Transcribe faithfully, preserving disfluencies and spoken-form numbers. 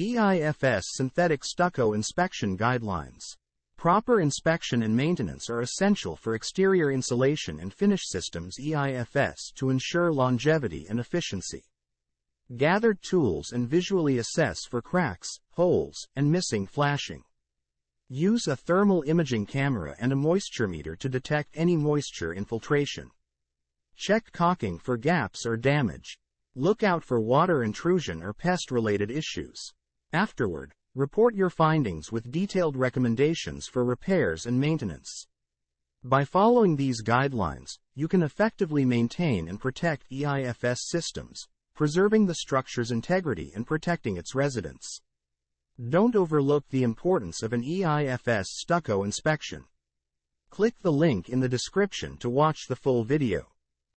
E I F S synthetic stucco inspection guidelines. Proper inspection and maintenance are essential for exterior insulation and finish systems E I F S to ensure longevity and efficiency. Gather tools and visually assess for cracks, holes, and missing flashing. Use a thermal imaging camera and a moisture meter to detect any moisture infiltration. Check caulking for gaps or damage. Look out for water intrusion or pest-related issues. Afterward, report your findings with detailed recommendations for repairs and maintenance. By following these guidelines, you can effectively maintain and protect E I F S systems, preserving the structure's integrity and protecting its residents. Don't overlook the importance of an E I F S stucco inspection. Click the link in the description to watch the full video.